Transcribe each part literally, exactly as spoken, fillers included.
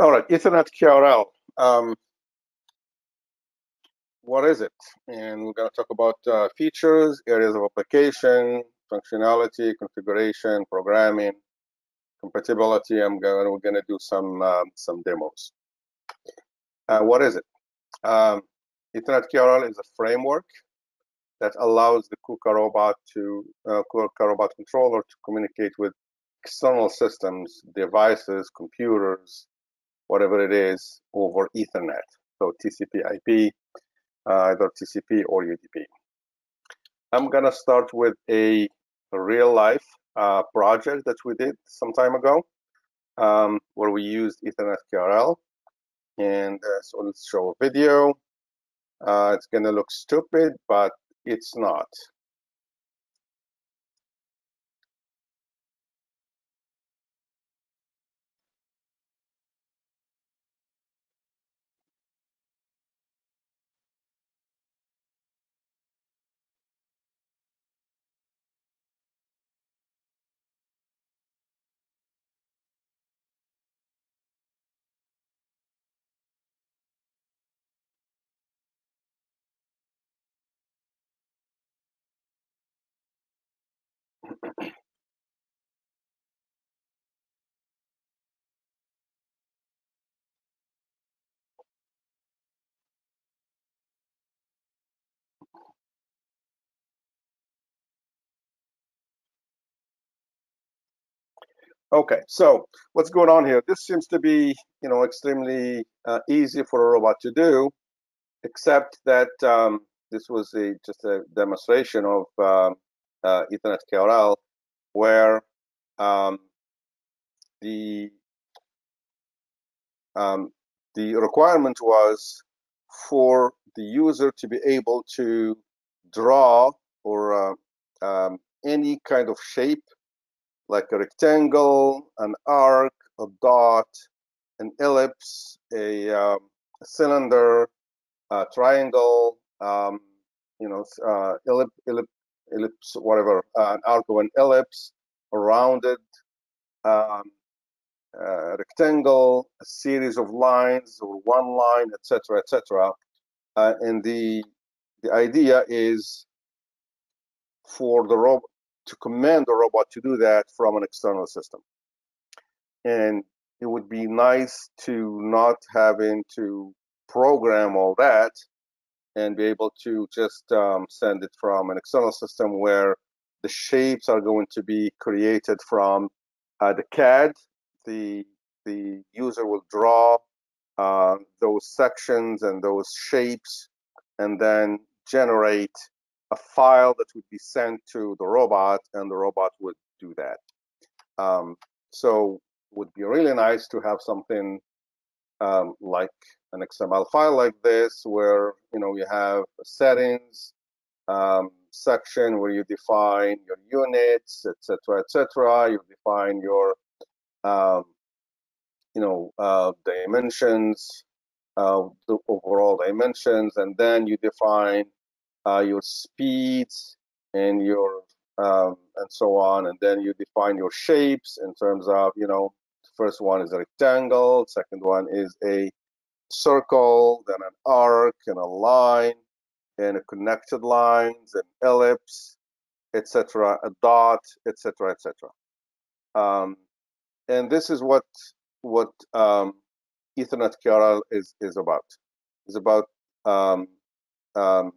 All right, Ethernet K R L. Um, what is it? And we're going to talk about uh, features, areas of application, functionality, configuration, programming, compatibility. I'm going. We're going to do some um, some demos. Uh, what is it? Um, Ethernet K R L is a framework that allows the KUKA robot to uh, KUKA robot controller to communicate with external systems, devices, computers, whatever it is, over Ethernet. So T C P I P, uh, either T C P or U D P. I'm gonna start with a real life uh, project that we did some time ago, um, where we used Ethernet K R L. And uh, so let's show a video. Uh, it's gonna look stupid, but it's not. Okay, so what's going on here? This seems to be, you know, extremely uh, easy for a robot to do, except that um, this was a, just a demonstration of uh, uh, Ethernet K R L, where um, the um, the requirement was for the user to be able to draw or uh, um, any kind of shape, like a rectangle, an arc, a dot, an ellipse, a, um, a cylinder, a triangle, um, you know, uh, ellip, ellip, ellipse, whatever, uh, an arc or an ellipse, a rounded um, uh, rectangle, a series of lines or one line, et cetera, et cetera. Uh, and the the idea is for the robot to command the robot to do that from an external system. And it would be nice to not having to program all that and be able to just um, send it from an external system where the shapes are going to be created from uh, the C A D. The, the user will draw uh, those sections and those shapes and then generate a file that would be sent to the robot, and the robot would do that. Um, so it would be really nice to have something um, like an X M L file like this, where you know you have a settings um, section where you define your units, et cetera, et cetera. You define your um, you know uh, dimensions, uh, the overall dimensions, and then you define Uh, your speeds and your um, and so on, and then you define your shapes in terms of, you know, the first one is a rectangle, second one is a circle, then an arc and a line and a connected lines and ellipse, et cetera, a dot, et cetera, et cetera. Um, and this is what what um, Ethernet K R L is is about. It's about um, um,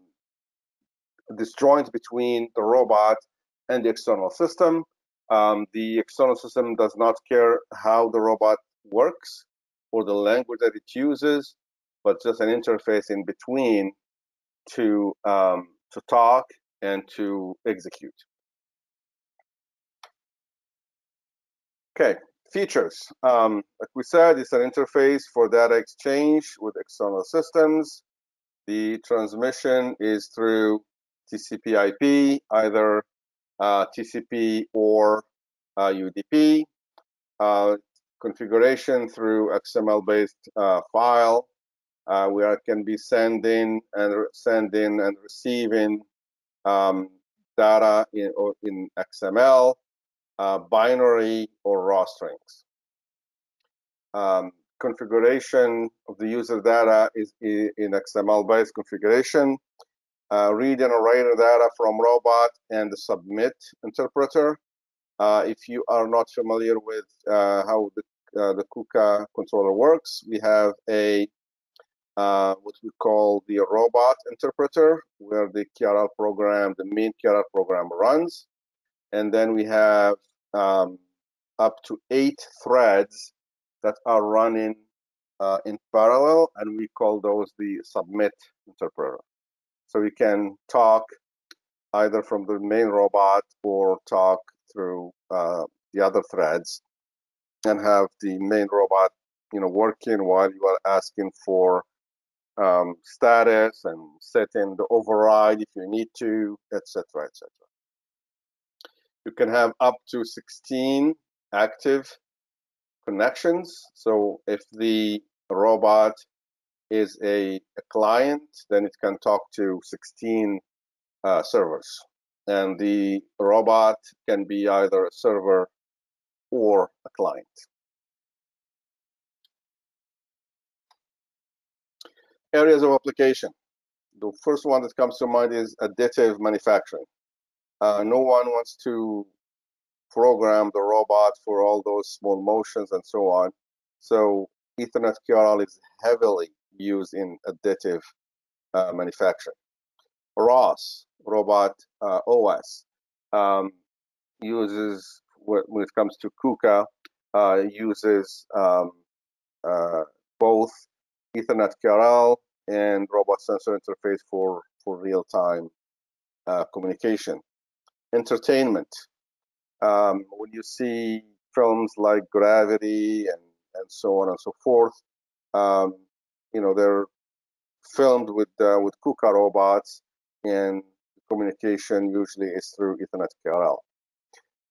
this joint between the robot and the external system. Um, the external system does not care how the robot works or the language that it uses, but just an interface in between to um, to talk and to execute. Okay, features. Um, like we said, it's an interface for data exchange with external systems. The transmission is through T C P I P, either uh, T C P or uh, U D P, uh, configuration through X M L-based uh, file. Uh, we are, can be sending and sending and receiving um, data in, or in X M L, uh, binary or raw strings. Um, configuration of the user data is in X M L-based configuration. Uh, read and narrator data from robot and the submit interpreter. Uh, if you are not familiar with uh, how the, uh, the KUKA controller works, we have a uh, what we call the robot interpreter, where the K R L program, the main K R L program runs. And then we have um, up to eight threads that are running uh, in parallel, and we call those the submit interpreter. So we can talk either from the main robot or talk through uh, the other threads, and have the main robot, you know, working while you are asking for um, status and setting the override if you need to, et cetera, et cetera. You can have up to sixteen active connections. So if the robot is a, a client, then it can talk to sixteen uh, servers, and the robot can be either a server or a client. Areas of application. The first one that comes to mind is additive manufacturing. Uh, no one wants to program the robot for all those small motions and so on. So Ethernet K R L is heavily used in additive uh, manufacturing. R O S, robot uh, O S, um, uses, when it comes to KUKA, uh, uses um, uh, both Ethernet K R L and robot sensor interface for, for real-time uh, communication. Entertainment. Um, when you see films like Gravity and, and so on and so forth, um, you know, they're filmed with uh, with KUKA robots, and communication usually is through Ethernet K R L.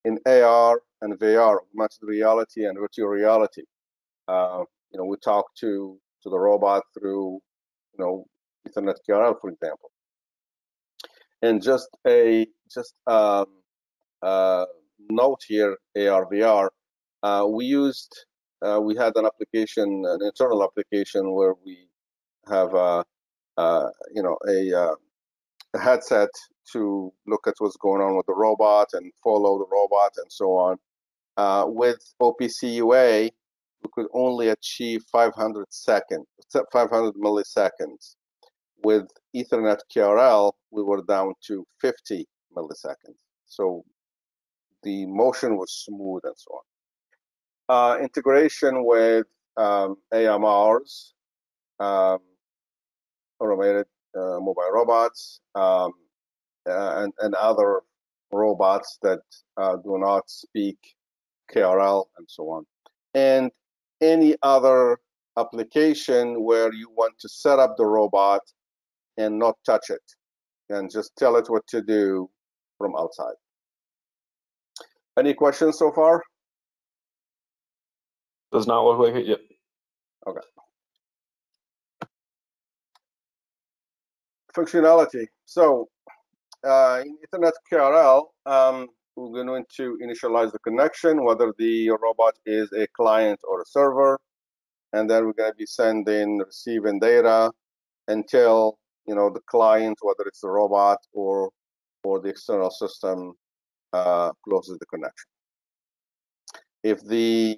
In A R and V R, augmented reality and virtual reality, uh, you know, we talk to to the robot through, you know, Ethernet K R L, for example. And just a just um, uh, note here, A R V R, uh, we used uh, we had an application, an internal application where we have a, uh, you know a, uh, a headset to look at what's going on with the robot and follow the robot and so on. Uh, with O P C U A, we could only achieve five hundred seconds, five hundred milliseconds. With Ethernet K R L, we were down to fifty milliseconds. So the motion was smooth and so on. Uh, integration with um, A M Rs, um, automated uh, mobile robots, um, and, and other robots that uh, do not speak K R L and so on. And any other application where you want to set up the robot and not touch it, and just tell it what to do from outside. Any questions so far? Does not look like it yet. Okay. Functionality. So uh, in Ethernet K R L, um, we're going to initialize the connection, whether the robot is a client or a server, and then we're going to be sending, receiving data until, you know, the client, whether it's the robot or or the external system, uh, closes the connection. If the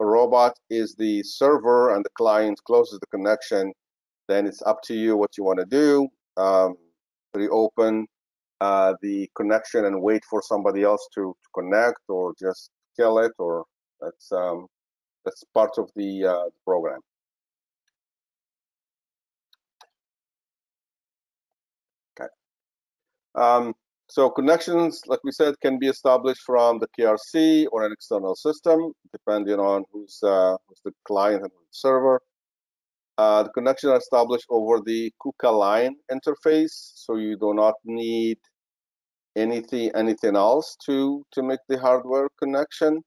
robot is the server and the client closes the connection, then it's up to you what you want to do. Um, reopen uh, the connection and wait for somebody else to, to connect, or just kill it, or that's um, that's part of the uh, program. Um, so connections, like we said, can be established from the K R C or an external system, depending on who's, uh, who's the client and the server. Uh, the connection are established over the KUKA line interface, so you do not need anything anything else to to make the hardware connection,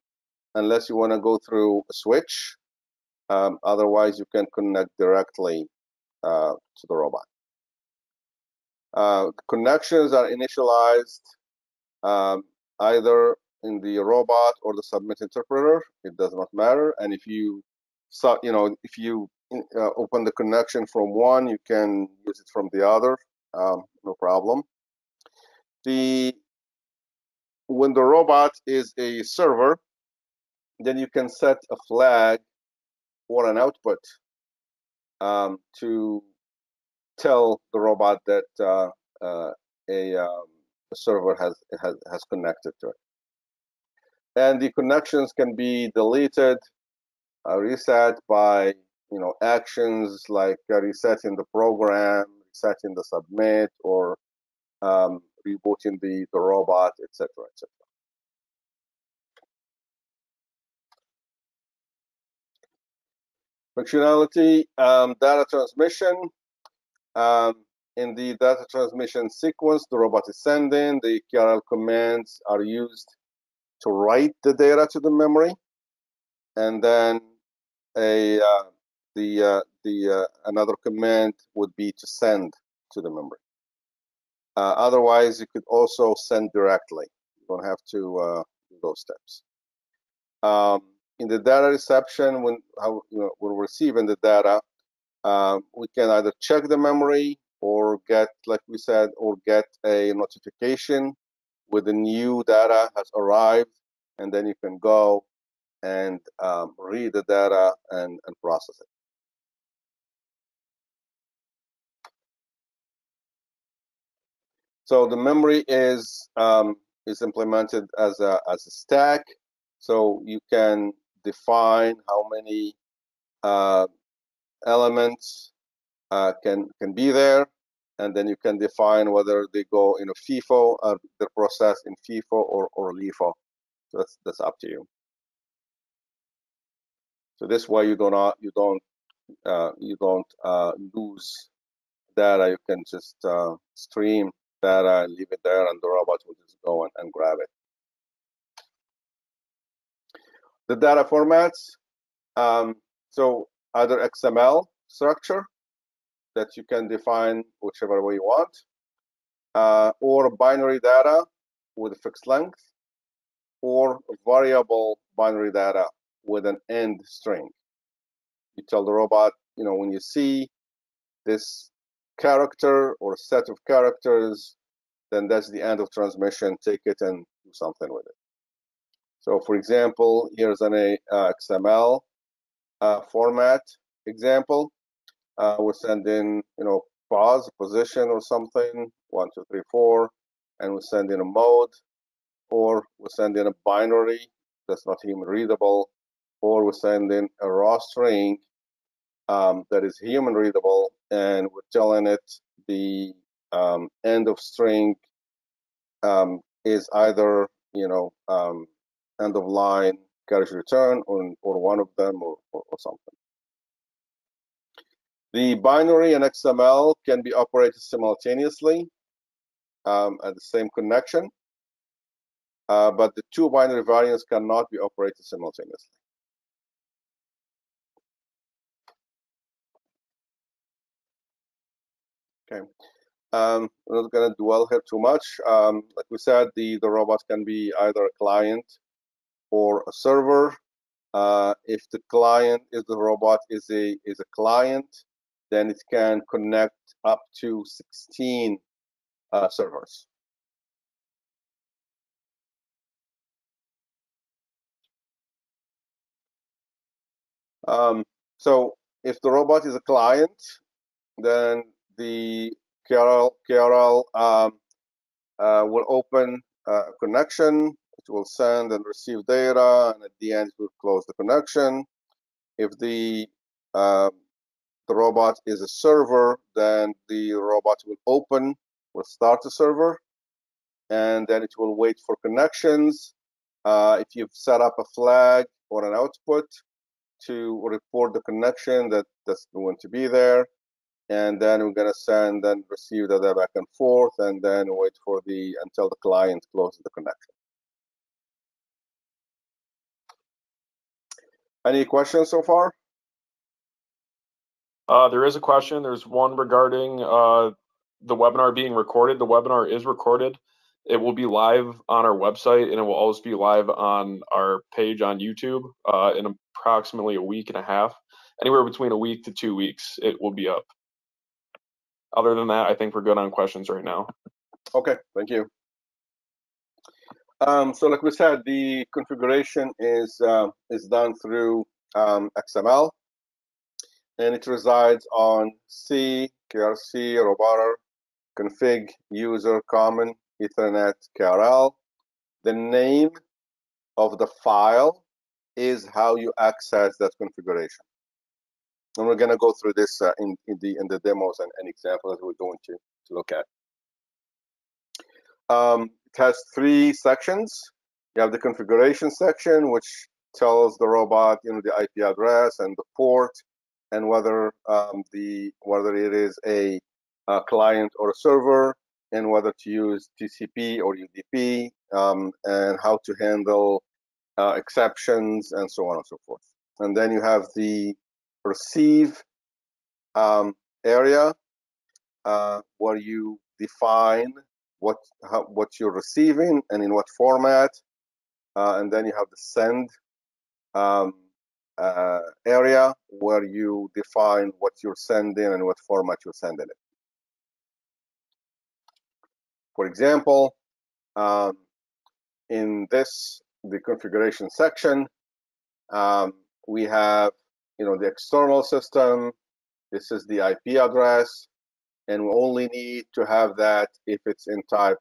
unless you want to go through a switch. Um, otherwise, you can connect directly uh, to the robot. Uh, connections are initialized um, either in the robot or the submit interpreter. It does not matter. And if you so you know, if you uh, open the connection from one, you can use it from the other, um, no problem. The when the robot is a server, then you can set a flag or an output um, to tell the robot that uh, uh, a, um, a server has, has has connected to it. And the connections can be deleted, uh, reset by you know actions like resetting the program, resetting the submit, or um, rebooting the the robot, et cetera, et cetera. Functionality, um, data transmission. Um, in the data transmission sequence, the robot is sending. The K R L commands are used to write the data to the memory, and then a uh, the uh, the uh, another command would be to send to the memory. Uh, otherwise, you could also send directly. You don't have to uh, do those steps. Um, in the data reception, when how, you know, we're receiving the data, uh, we can either check the memory or get, like we said, or get a notification with the new data has arrived, and then you can go and um, read the data and, and process it. So the memory is um, is implemented as a as a stack. So you can define how many uh, elements uh, can can be there, and then you can define whether they go in a FIFO, or they're processed in FIFO or or LIFO. So that's that's up to you. So this way you do not you don't uh, you don't uh, lose data. You can just uh, stream data and leave it there, and the robot will just go and, and grab it. The data formats, um, so either X M L structure that you can define whichever way you want, uh, or binary data with a fixed length, or variable binary data with an end string. You tell the robot, you know, when you see this character or set of characters, then that's the end of transmission. Take it and do something with it. So, for example, here's an a, uh, X M L uh, format example. Uh, we're sending, you know, pause, position, or something, one, two, three, four, and we're sending a mode, or we're sending a binary that's not human readable, or we're sending a raw string um, that is human readable, and we're telling it the um, end of string um, is either, you know, um, end of line carriage return, or, or one of them, or, or, or something. The binary and X M L can be operated simultaneously um, at the same connection, uh, but the two binary variants cannot be operated simultaneously. Okay, um, I'm not going to dwell here too much. Um, like we said, the, the robot can be either a client or a server. Uh, if the client is the robot is a is a client, then it can connect up to sixteen uh, servers. Um, so if the robot is a client, then the K R L, K R L um, uh, will open uh, a connection. It will send and receive data, and at the end, it will close the connection. If the uh, the robot is a server, then the robot will open, will start the server, and then it will wait for connections. Uh, if you've set up a flag or an output to report the connection that that's going to be there, and then we're going to send and receive the data back and forth, and then wait for the until the client closes the connection. Any questions so far? Uh, there is a question. There's one regarding uh, the webinar being recorded. The webinar is recorded. It will be live on our website, and it will always be live on our page on YouTube uh, in approximately a week and a half. Anywhere between a week to two weeks, it will be up. Other than that, I think we're good on questions right now. Okay, thank you. Um, so like we said, the configuration is uh, is done through um, X M L, and it resides on C, K R C, roboter, config, user, common, Ethernet, K R L. The name of the file is how you access that configuration. And we're going to go through this uh, in, in, the, in the demos and, and examples that we're going to, to look at. Um, it has three sections. You have the configuration section, which tells the robot, you know, the I P address and the port, and whether um, the whether it is a, a client or a server, and whether to use T C P or U D P, um, and how to handle uh, exceptions, and so on and so forth. And then you have the receive um, area, uh, where you define what how, what you're receiving and in what format, uh, and then you have the send um, uh, area, where you define what you're sending and what format you're sending it. For example, um, in this the configuration section, um, we have, you know, the external system. This is the I P address, and we only need to have that if it's in type,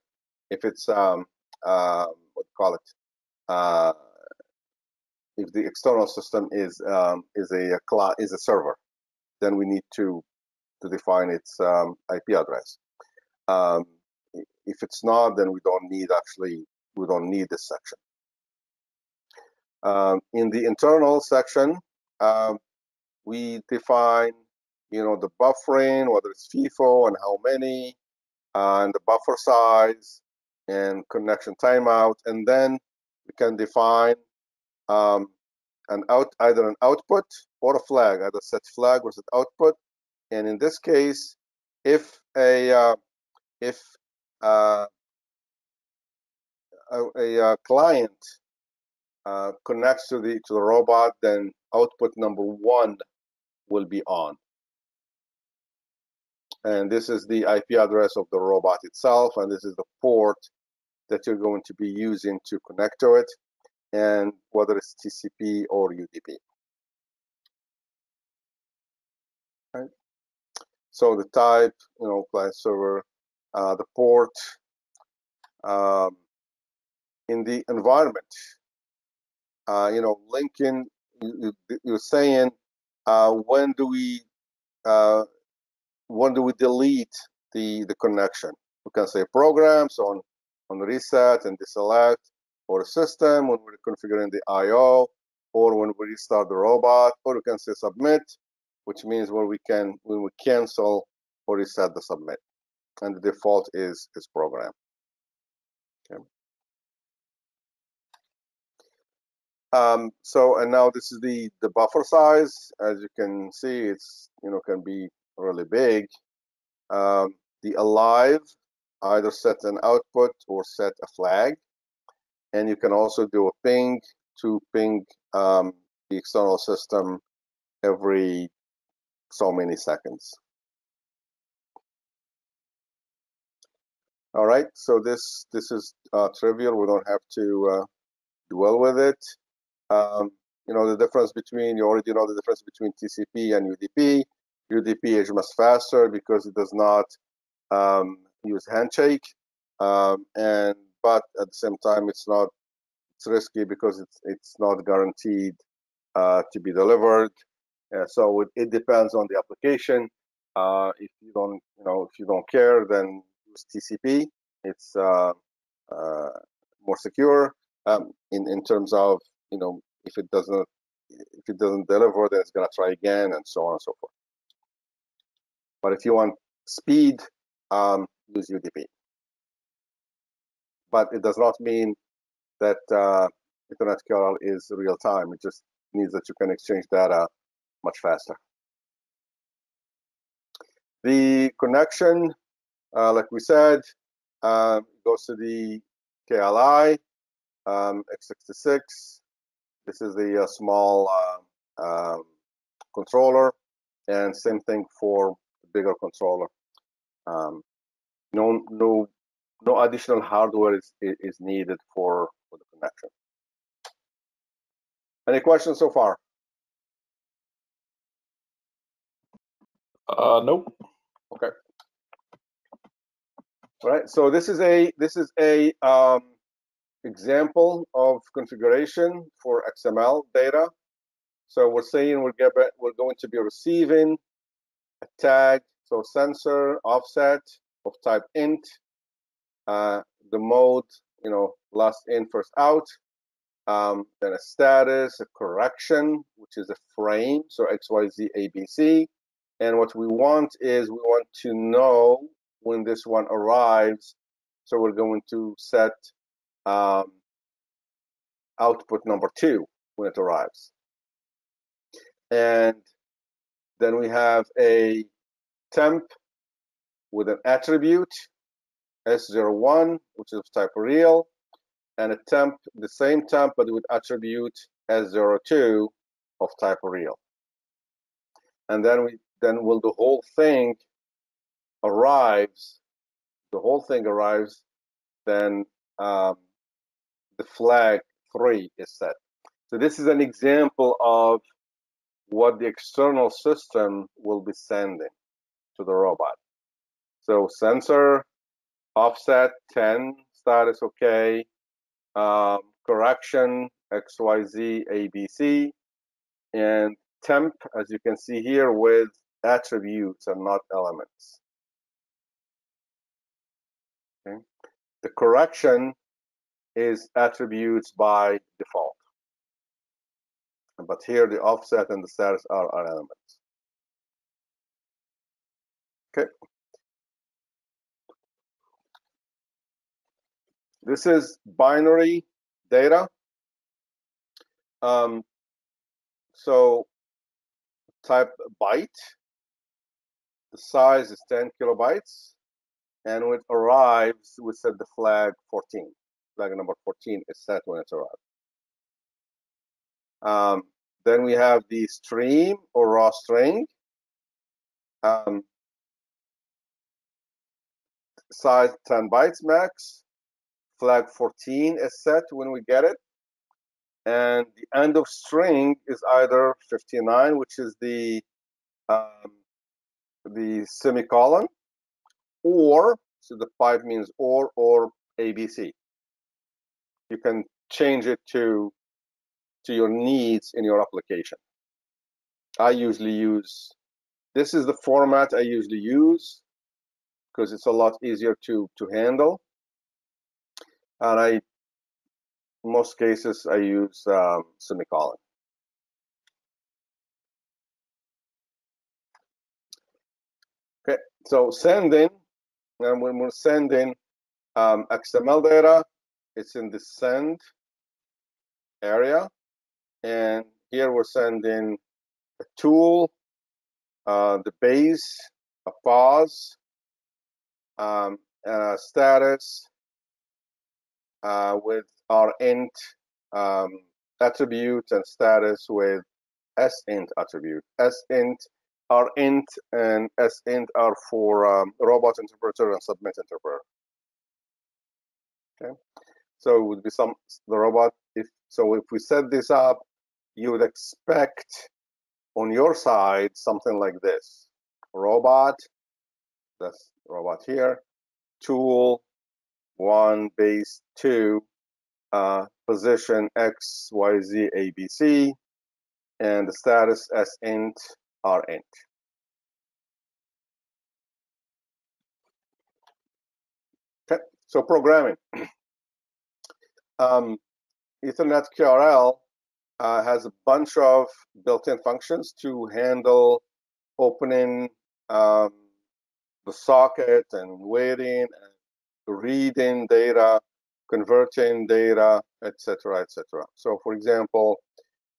if it's um uh, what do you call it, uh, if the external system is um, is a, a cloud, is a server, then we need to to define its um, I P address. Um, if it's not, then we don't need actually we don't need this section. Um, in the internal section, Um, we define, you know, the buffering, whether it's FIFO and how many, uh, and the buffer size and connection timeout, and then we can define um, an out either an output or a flag, either set flag or set output. And in this case, if a uh, if uh, a, a client uh, connects to the to the robot, then output number one will be on. And this is the I P address of the robot itself, and this is the port that you're going to be using to connect to it, and whether it's T C P or U D P. Okay. So the type, you know, client server, uh, the port. Um, in the environment, uh, you know, linking. You're saying, uh, when do we uh, when do we delete the the connection? We can say programs on on reset and deselect, or system when we're configuring the I O, or when we restart the robot, or we can say submit, which means where we can when we cancel or reset the submit, and the default is is program. Okay. Um, so, and now this is the, the buffer size. As you can see, it's, you know, can be really big. Um, the alive, either set an output or set a flag. And you can also do a ping to ping um, the external system every so many seconds. All right, so this, this is uh, trivial. We don't have to uh, dwell with it. Um, you know, the difference between, you already know the difference between T C P and U D P. U D P is much faster because it does not um, use handshake, um, and but at the same time, it's not it's risky because it's it's not guaranteed uh, to be delivered. Uh, so it, it depends on the application. Uh, if you don't, you know, if you don't care, then use T C P. It's uh, uh, more secure um, in in terms of, you know, if it doesn't if it doesn't deliver, then it's gonna try again, and so on and so forth. But if you want speed, um, use U D P. But it does not mean that uh, Ethernet K R L is real time. It just means that you can exchange data much faster. The connection, uh, like we said, uh, goes to the K L I, um, x sixty-six. This is the uh, small uh, controller, and same thing for the bigger controller. Um, no, no, no additional hardware is is needed for, for the connection. Any questions so far? Uh, nope. Okay. All right. So this is a this is a um, example of configuration for X M L data. So we're saying we're get, we're going to be receiving a tag, so sensor offset of type int, uh, the mode, you know, last in first out, um, then a status, a correction, which is a frame, so X Y Z A B C. And what we want is we want to know when this one arrives. So we're going to set um, output number two when it arrives. And then we have a temp with an attribute S zero one, which is of type real, and a temp, the same temp, but with attribute S zero two of type real. And then we then will the whole thing arrives, the whole thing arrives, then um, the flag three is set. So this is an example of what the external system will be sending to the robot. So sensor, offset, ten, status okay, um, correction, X Y Z A B C, and temp, as you can see here, with attributes and not elements. Okay. The correction is attributes by default, but here the offset and the status are, are elements. Okay. This is binary data. Um, so type byte. The size is ten kilobytes. And when it arrives, we set the flag fourteen. Flag number fourteen is set when it arrives. Um, then we have the stream or raw string. Um, size ten bytes max. Flag fourteen is set when we get it. And the end of string is either fifty-nine, which is the um, the semicolon, or, so the pipe means or, or A B C. You can change it to to your needs in your application. I usually use, this is the format I usually use because it's a lot easier to, to handle. And I, in most cases, I use um, semicolon. Okay, so sending, and when we're sending um, X M L data, it's in the send area. And here we're sending a tool, uh, the base, a pause, um, and a status uh, with our int um, attribute and status with sint attribute. Sint, our int, and sint are for um, robot interpreter and submit interpreter. Okay, so it would be some the robot. If so, if we set this up, you would expect on your side something like this. Robot, that's robot here, tool, one, base, two, uh, position X Y Z A B C, and the status as int, R int. Okay, so programming. um, Ethernet K R L Uh, has a bunch of built-in functions to handle opening um, the socket and waiting, and reading data, converting data, et cetera, et cetera. So, for example,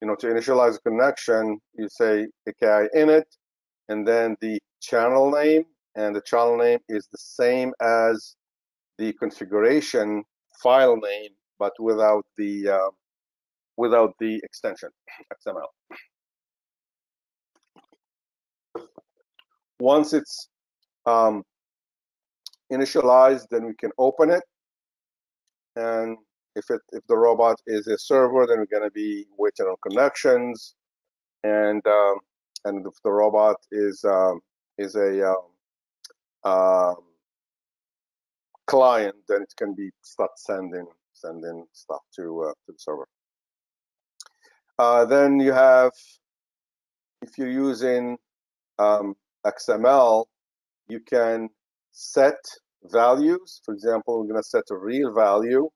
you know, to initialize a connection, you say A K I init, and then the channel name, and the channel name is the same as the configuration file name, but without the uh, without the extension X M L. Once it's um, initialized, then we can open it. And if it if the robot is a server, then we're going to be waiting on connections. And um, and if the robot is um, is a um, um, client, then it can be start sending sending stuff to uh, to the server. Uh, then you have, if you're using um, X M L, you can set values. For example, we're going to set a real value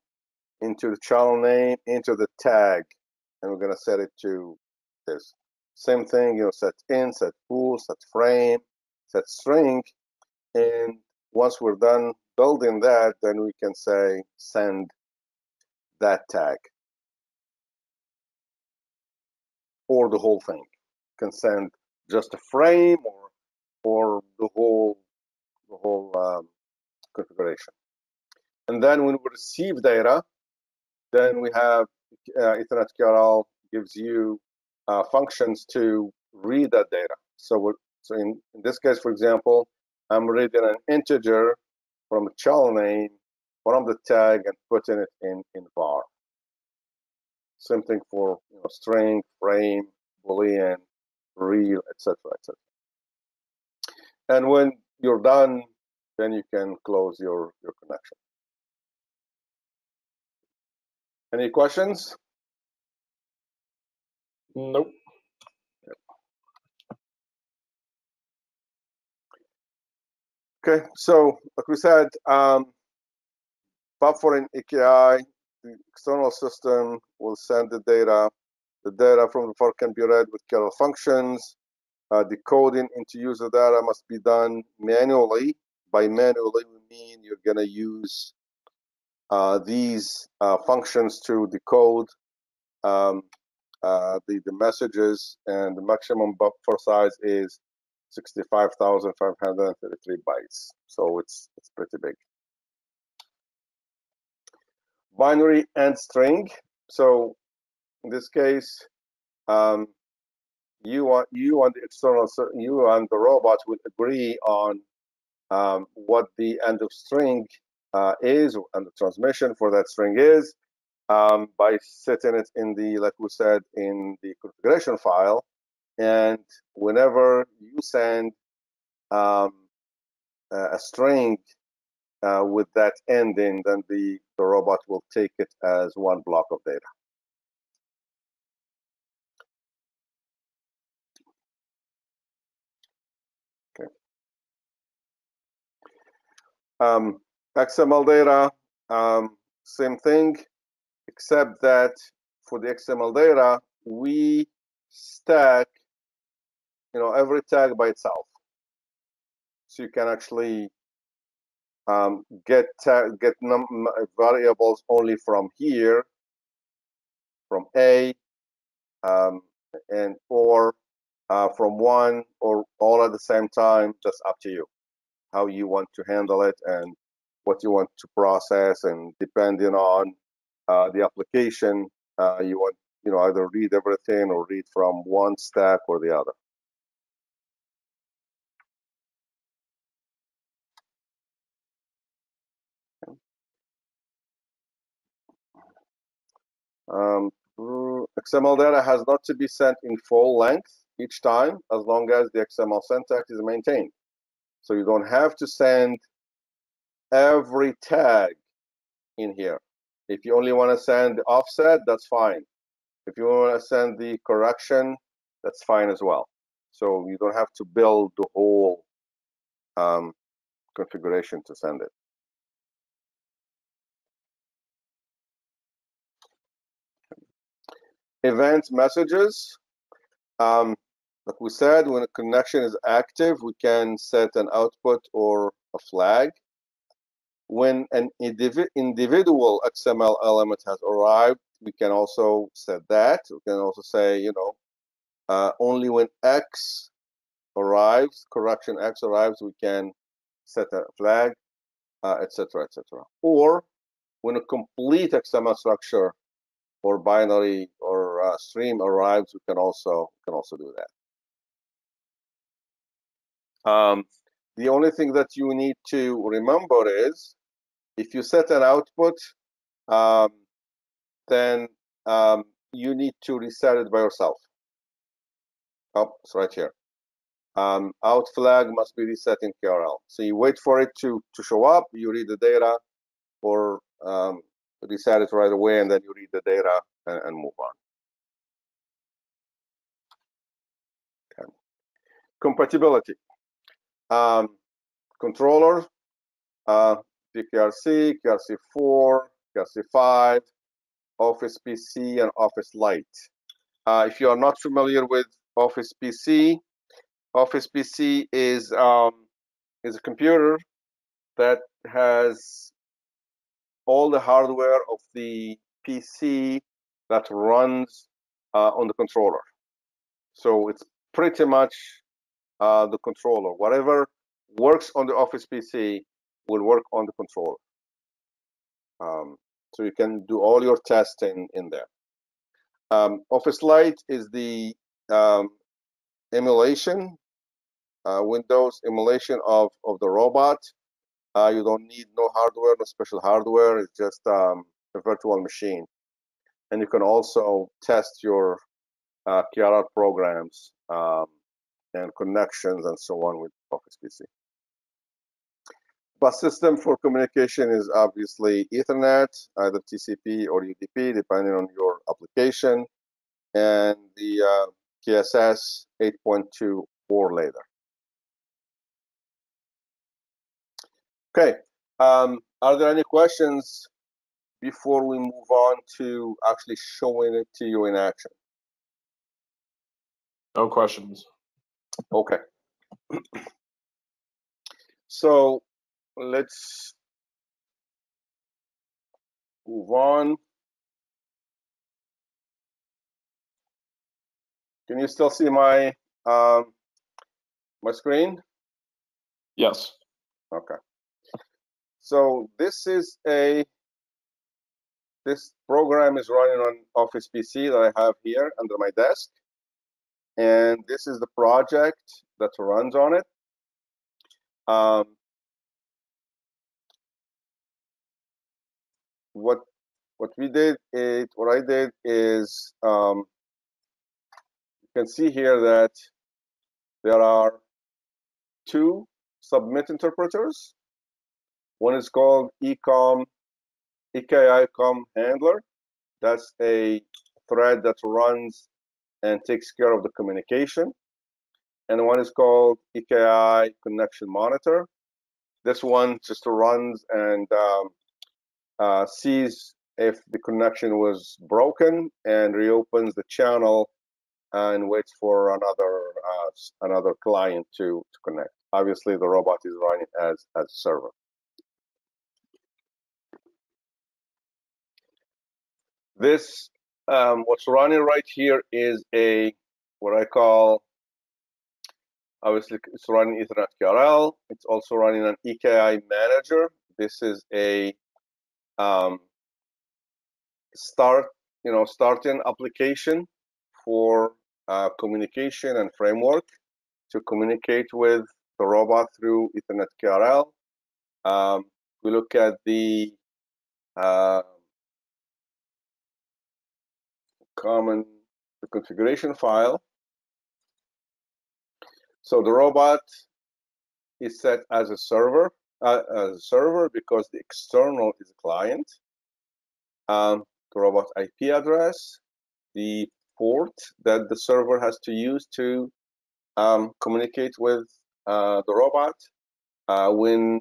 into the channel name, into the tag, and we're going to set it to this. Same thing, you know, set in, set bool, set frame, set string. And once we're done building that, then we can say send that tag, or the whole thing. You can send just a frame, or or the whole the whole um, configuration. And then when we receive data, then we have uh, Ethernet K R L gives you uh, functions to read that data. So we're, so in, in this case, for example, I'm reading an integer from a channel name, from the tag, and putting it in in var. Same thing for, you know, string, frame, boolean, real, et cetera, et cetera. And when you're done, then you can close your your connection. Any questions? Nope. Okay. Okay. So, like we said, um, buffer in E K I. The external system will send the data. The data from the buffer can be read with K R L functions. Uh, decoding into user data must be done manually. By manually, we mean you're going to use uh, these uh, functions to decode um, uh, the, the messages, and the maximum buffer size is sixty-five thousand five hundred thirty-three bytes. So it's, it's pretty big. Binary and string. So in this case, um, you want you and the external you and the robot will agree on um, what the end of string uh, is, and the transmission for that string is, um, by setting it in the, like we said, in the configuration file. And whenever you send um, a string Uh, with that ending, then the, the robot will take it as one block of data. Okay. Um, X M L data, um, same thing, except that for the X M L data, we stack, you know, every tag by itself. So you can actually Um, get uh, get num variables only from here, from A, um, and or uh, from one, or all at the same time. That's up to you, how you want to handle it and what you want to process. And depending on uh, the application, uh, you want, you know, either read everything or read from one stack or the other. Um, X M L data has not to be sent in full length each time, as long as the X M L syntax is maintained. So you don't have to send every tag in here. If you only want to send the offset, that's fine. If you want to send the correction, that's fine as well. So you don't have to build the whole um, configuration to send it. Event messages, um, like we said, when a connection is active, we can set an output or a flag. When an indiv individual X M L element has arrived, we can also set that. We can also say, you know, uh, only when X arrives, correction X arrives, we can set a flag, et cetera, et cetera. Or when a complete X M L structure or binary or uh, stream arrives, we can also can also do that. Um, the only thing that you need to remember is if you set an output, um, then um, you need to reset it by yourself. Oh, it's right here. Um, out flag must be reset in K R L. So you wait for it to, to show up, you read the data, or um, reset it right away, and then you read the data and, and move on. Okay. Compatibility. Um, controller, uh, P K R C, K R C four, K R C five, Office P C, and Office Lite. Uh, if you are not familiar with Office P C, Office P C is um, is a computer that has all the hardware of the P C that runs uh, on the controller. So it's pretty much uh, the controller. Whatever works on the Office P C will work on the controller. Um, so you can do all your testing in there. Um, Office Lite is the um, emulation, uh, Windows emulation of, of the robot. Uh, you don't need no hardware, no special hardware. It's just um, a virtual machine. And you can also test your uh, K R L programs um, and connections and so on with Office P C. Bus system for communication is obviously Ethernet, either T C P or U D P, depending on your application. And the uh, K S S eight point two or later. Okay, um, are there any questions before we move on to actually showing it to you in action? No questions. Okay. So let's move on. Can you still see my um, my screen? Yes. Okay. So this is a this program is running on Office P C that I have here under my desk, and this is the project that runs on it. Um, what what we did is what I did is. Um, You can see here that there are two submit interpreters. One is called E COM, E K I COM handler. That's a thread that runs and takes care of the communication. And one is called E K I connection monitor. This one just runs and um, uh, sees if the connection was broken and reopens the channel and waits for another uh, another client to, to connect. Obviously, the robot is running as as a server. This um, what's running right here is a what I call. Obviously, it's running Ethernet K R L. It's also running an E K I manager. This is a um, start you know starting application for Uh, communication and framework to communicate with the robot through Ethernet K R L. Um, we look at the uh, common the configuration file. So the robot is set as a server, uh, as a server because the external is a client. Um, the robot I P address, the port that the server has to use to um, communicate with uh, the robot. Uh, when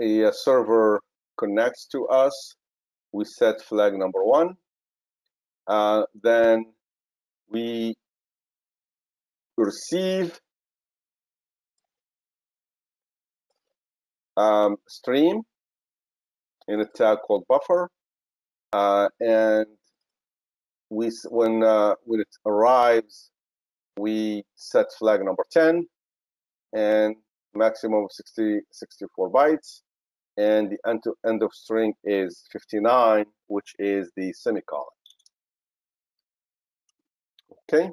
a, a server connects to us, we set flag number one. Uh, then we receive um, stream in a tag called buffer, uh, and We, when, uh, when it arrives, we set flag number ten and maximum of sixty, sixty-four bytes. And the end, to end of string is fifty-nine, which is the semicolon. Okay.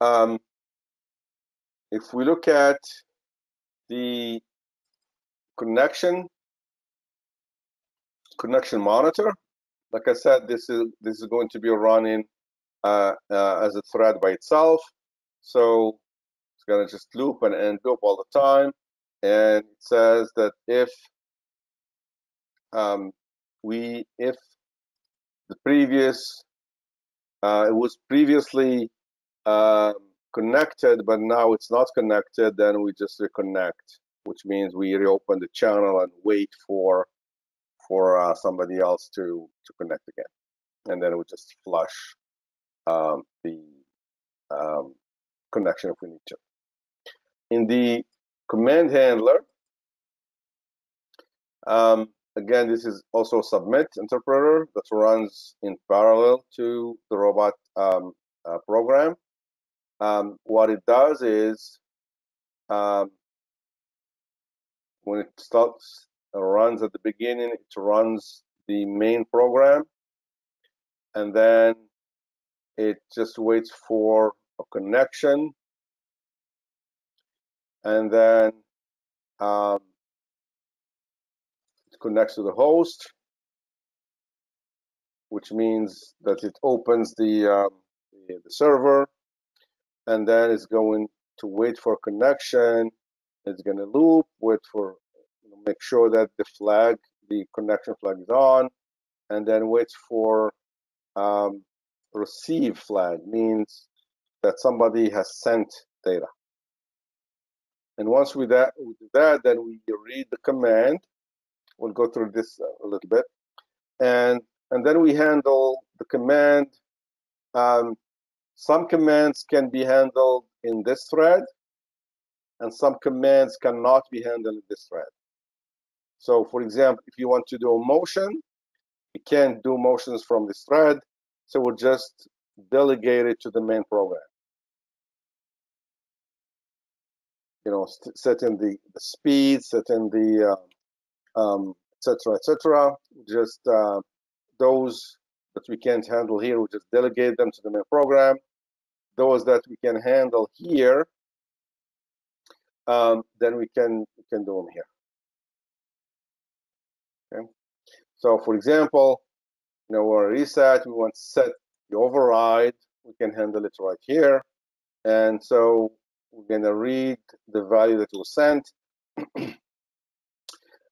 Um, if we look at the connection connection monitor, like I said, this is this is going to be running uh, uh, as a thread by itself, so it's going to just loop and, and loop all the time. And it says that if um, we if the previous uh, it was previously uh, connected, but now it's not connected, then we just reconnect, which means we reopen the channel and wait for for uh, somebody else to to connect again, and then we just flush um, the um, connection if we need to. In the command handler, um, again, this is also a submit interpreter that runs in parallel to the robot um, uh, program. Um, what it does is um, when it starts It runs at the beginning, it runs the main program, and then it just waits for a connection, and then um, it connects to the host, which means that it opens the, um, the server, and then it's going to wait for connection. It's going to loop, wait for make sure that the flag, the connection flag is on, and then waits for um, receive flag, means that somebody has sent data. And once we, that, we do that, then we read the command. We'll go through this a little bit. And, and then we handle the command. Um, some commands can be handled in this thread, and some commands cannot be handled in this thread. So, for example, if you want to do a motion, you can't do motions from this thread, so we'll just delegate it to the main program. You know, setting the, the speed, setting the uh, um, et cetera, et cetera. Just uh, those that we can't handle here, we just delegate them to the main program. Those that we can handle here, um, then we can, we can do them here. Okay. So, for example, you know, we're reset, we want to set the override, we can handle it right here. And so we're going to read the value that was sent, and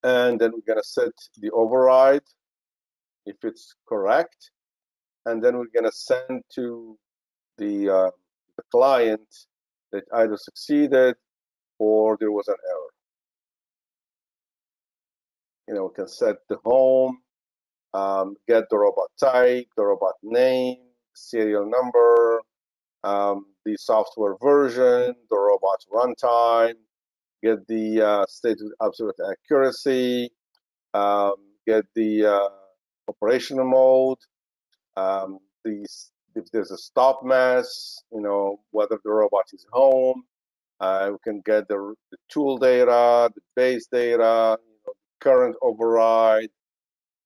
then we're going to set the override if it's correct, and then we're going to send to the, uh, the client that either succeeded or there was an error. You know, we can set the home, um, get the robot type, the robot name, serial number, um, the software version, the robot runtime, get the uh, state with absolute accuracy, um, get the uh, operational mode, um, the, if there's a stop mass, you know, whether the robot is home. Uh, we can get the, the tool data, the base data, current override,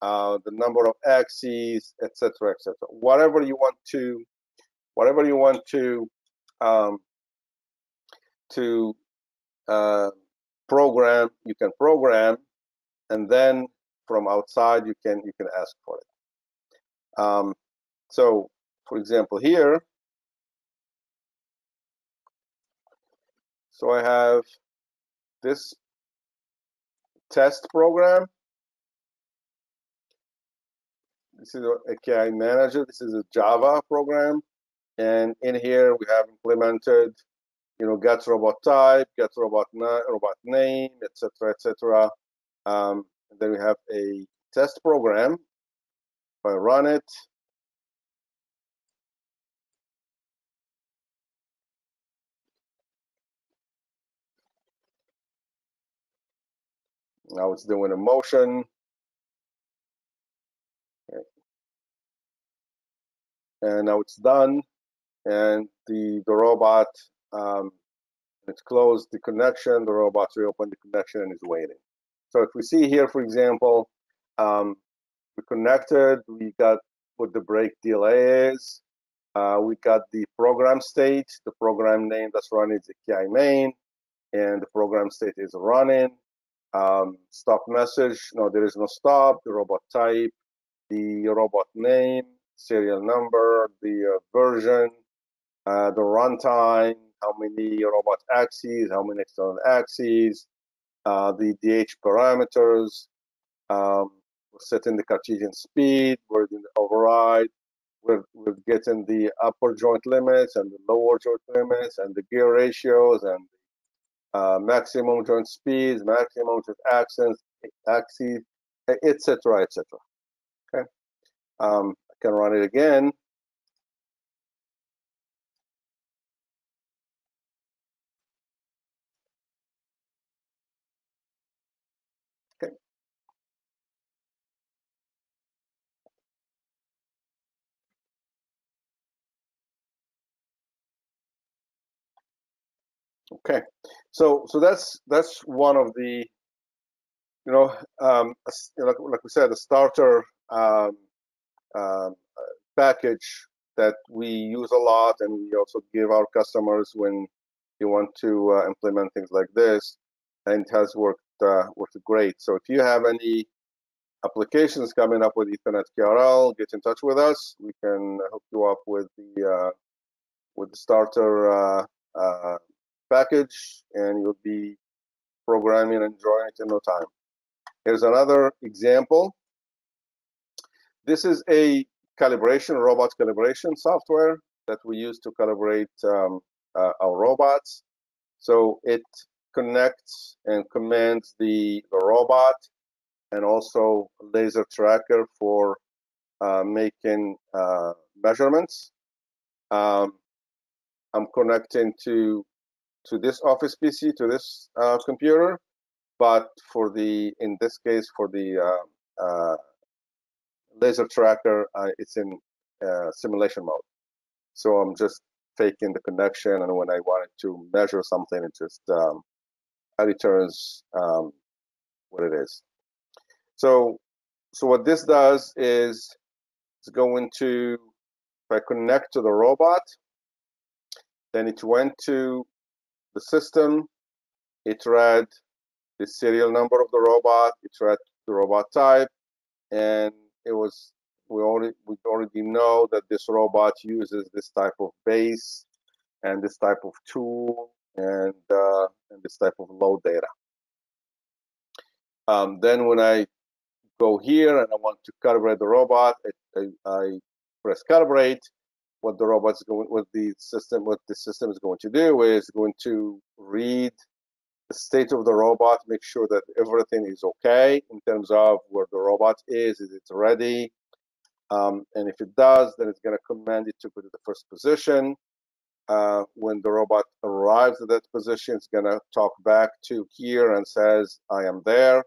uh, the number of axes, et cetera, et cetera. Whatever you want to, whatever you want to, um, to uh, program, you can program, and then from outside you can you can ask for it. Um, so, for example, here, so I have this test program. This is a A K I manager. This is a Java program, and in here we have implemented, you know, get robot type, get robot na robot name, et cetera, et cetera. Um, and then we have a test program. If I run it, now it's doing a motion. Okay. And now it's done. And the, the robot, um, it's closed the connection, the robot reopened the connection and is waiting. So if we see here, for example, um, we connected, we got what the break delay is, Uh, we got the program state, the program name that's running is E K I main, and the program state is running. Um, stop message, no, there is no stop. The robot type, the robot name, serial number, the uh, version, uh, the runtime, how many robot axes, how many external axes, uh, the D H parameters, um, we're setting the Cartesian speed, we're doing the override. We're, we're getting the upper joint limits and the lower joint limits and the gear ratios and uh, maximum joint speeds, maximum joint accents, axes, et cetera, et cetera. Okay, um, I can run it again. Okay, so so that's that's one of the, you know, um, like, like we said, the starter um, uh, package that we use a lot, and we also give our customers when you want to uh, implement things like this, and it has worked uh, worked great. So if you have any applications coming up with Ethernet K R L, get in touch with us. We can hook you up with the uh, with the starter. Uh, uh, package, and you'll be programming and drawing it in no time. Here's another example. This is a calibration, robot calibration software that we use to calibrate um, uh, our robots. So it connects and commands the, the robot, and also laser tracker for uh, making uh, measurements. Um, I'm connecting to to this office P C, to this uh, computer, but for the, in this case, for the uh, uh, laser tracker, uh, it's in uh, simulation mode. So I'm just faking the connection, and when I wanted to measure something, it just um, returns um, what it is. So, so what this does is it's going to, if I connect to the robot, then it went to the system, it read the serial number of the robot, it read the robot type, and it was, we already we already know that this robot uses this type of base and this type of tool and, uh, and this type of load data. Um, then when I go here and I want to calibrate the robot, I, I, I press calibrate. What the robot's going, what the system, what the system is going to do is going to read the state of the robot, make sure that everything is okay in terms of where the robot is, is it's ready, um, and if it does, then it's going to command it to put it in the first position. Uh, when the robot arrives at that position, it's going to talk back to here and says, "I am there,"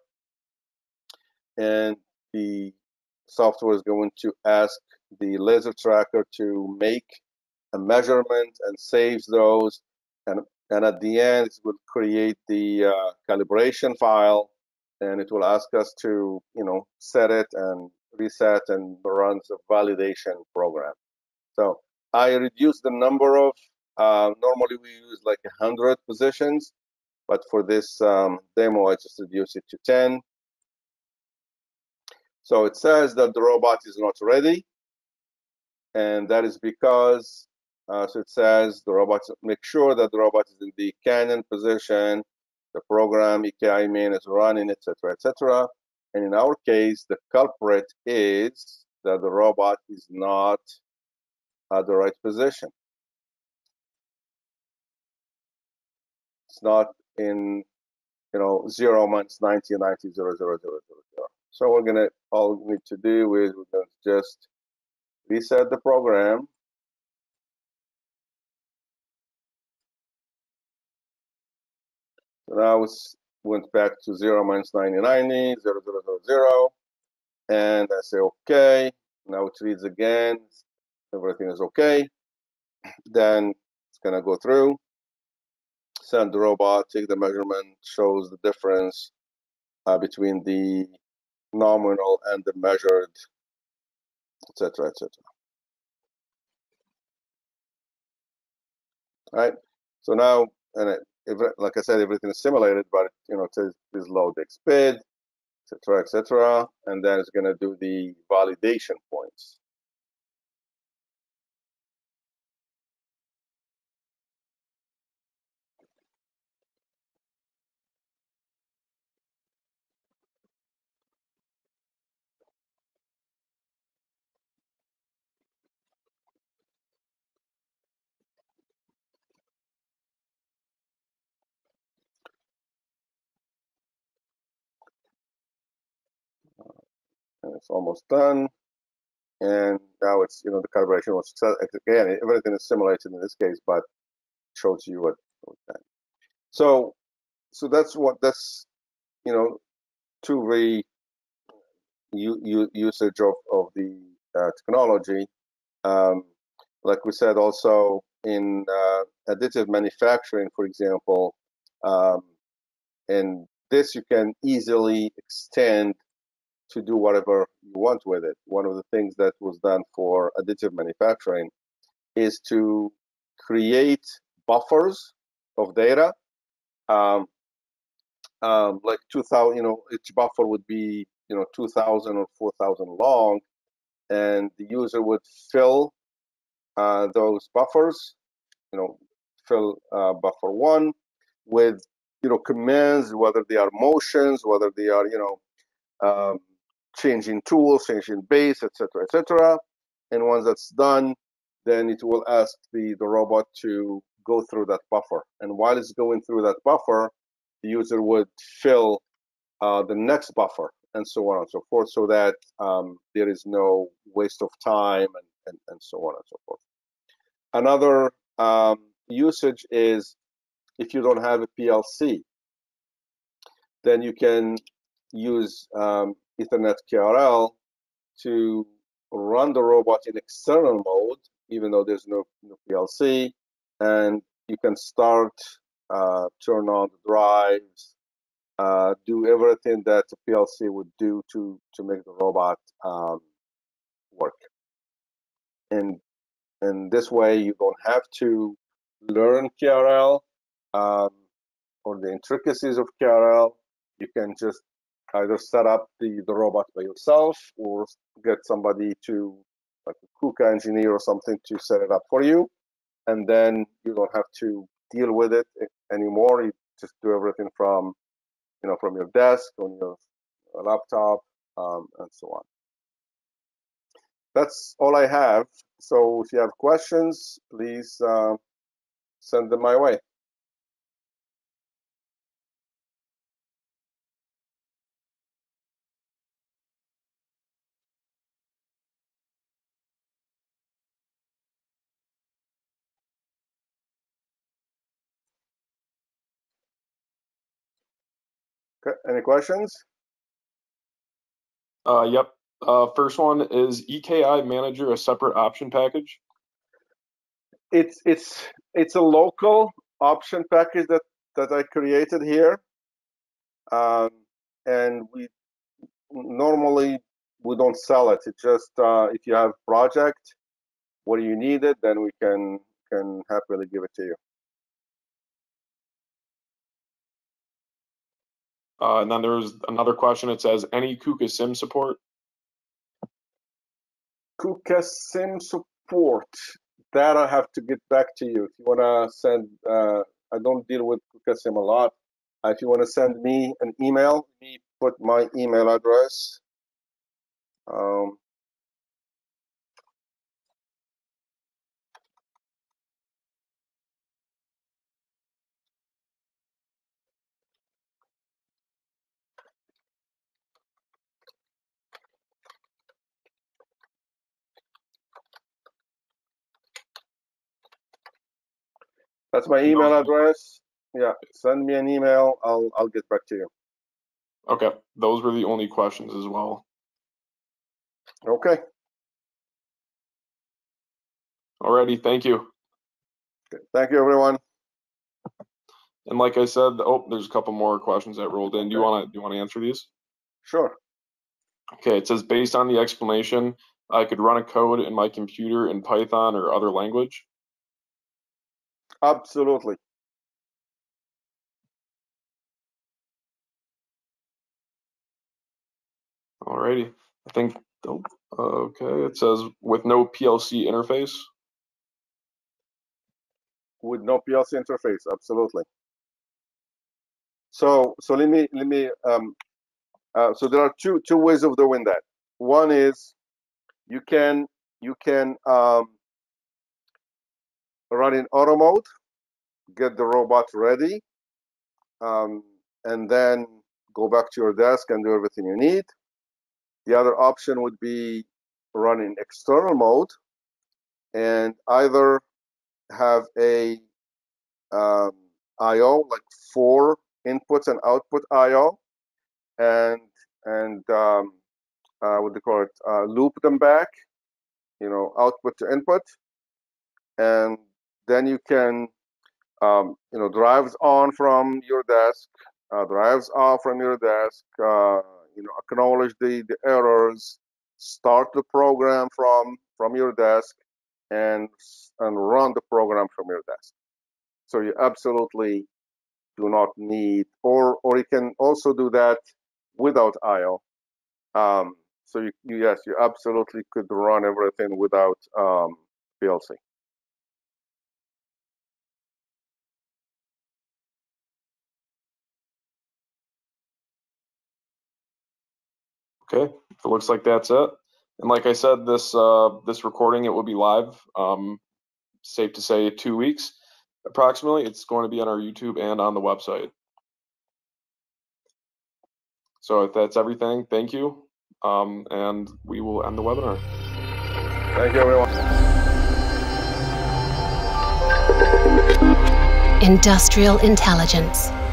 and the software is going to ask the laser tracker to make a measurement and saves those, and and at the end it will create the uh, calibration file, and it will ask us to, you know, set it and reset and run the validation program. So I reduced the number of uh, normally we use like a hundred positions, but for this um, demo I just reduced it to ten. So it says that the robot is not ready. And that is because, uh, so it says the robot, make sure that the robot is in the cannon position, the program E K I main is running, et cetera, et cetera. And in our case, the culprit is that the robot is not at the right position. It's not in, you know, zero months, ninety, ninety, zero, zero, zero, zero, zero. So we're gonna, all we need to do is we're gonna just reset the program, so now it went back to zero minus ninety ninety zero zero zero zero, and I say okay. Now it reads again, everything is okay. Then it's gonna go through, send the robot, take the measurement, shows the difference uh, between the nominal and the measured, et cetera, et cetera. right? So now, and it, if, like I said, everything is simulated, but you know, it says please load the X P I D, et cetera, et cetera, and then it's going to do the validation points. And it's almost done, and now it's, you know, the calibration was success. Again, everything is simulated in this case, but it shows you what. So, so that's what that's, you know, two way usage of of the uh, technology. Um, like we said, also in uh, additive manufacturing, for example, um, and this you can easily extend to do whatever you want with it. One of the things that was done for additive manufacturing is to create buffers of data, um, um, like two thousand. You know, each buffer would be, you know, two thousand or four thousand long, and the user would fill uh, those buffers. You know, fill uh, buffer one with, you know, commands, whether they are motions, whether they are, you know, Um, changing tools, changing base, et cetera, et cetera. And once that's done, then it will ask the, the robot to go through that buffer. And while it's going through that buffer, the user would fill uh, the next buffer, and so on and so forth, so that um, there is no waste of time, and, and, and so on and so forth. Another um, usage is if you don't have a P L C, then you can use um, Ethernet K R L to run the robot in external mode, even though there's no, no P L C, and you can start, uh, turn on the drives, uh, do everything that the P L C would do to to make the robot um, work. And and this way you don't have to learn K R L um, or the intricacies of K R L. You can just either set up the, the robot by yourself, or get somebody to, like a KUKA engineer or something, to set it up for you. And then you don't have to deal with it anymore. You just do everything from, you know, from your desk, on your laptop, um, and so on. That's all I have. So if you have questions, please uh, send them my way. Any questions? Uh, yep. Uh, first one is E K I Manager a separate option package? It's it's it's a local option package that that I created here, um, and we normally we don't sell it. It's just uh, if you have a project where you need it, then we can can happily give it to you. Uh, and then there's another question. It says, any KUKA Sim support? KUKA Sim support. That I have to get back to you. If you want to send, uh, I don't deal with KUKA Sim a lot. Uh, if you want to send me an email, let me put my email address. Um, That's my email address. Yeah, send me an email. I'll I'll get back to you. Okay, those were the only questions as well. Okay. Alrighty, thank you. Okay. Thank you, everyone. And like I said, oh, there's a couple more questions that rolled in. Do you want to do you want to answer these? Sure. Okay. It says, based on the explanation, I could run a code in my computer in Python or other language. Absolutely. Alrighty, I think, oh, okay, it says with no P L C interface. With no P L C interface, absolutely. So, so let me, let me, um, uh, so there are two, two ways of doing that. One is you can, you can um, run in auto mode, get the robot ready, um, and then go back to your desk and do everything you need. The other option would be run in external mode and either have a um, I O, like four inputs and output I O, and and um, uh, what do you call it? Uh, loop them back, you know, output to input, and then you can, um, you know, drives on from your desk, uh, drives off from your desk. Uh, You know, acknowledge the, the errors, start the program from from your desk, and and run the program from your desk. So you absolutely do not need, or or you can also do that without I O. Um, so you, you yes, you absolutely could run everything without um, P L C. Okay, it looks like that's it. And like I said, this uh, this recording, it will be live, um, safe to say two weeks approximately. It's going to be on our YouTube and on the website. So if that's everything, thank you. Um, and we will end the webinar. Thank you, everyone. Industrial intelligence.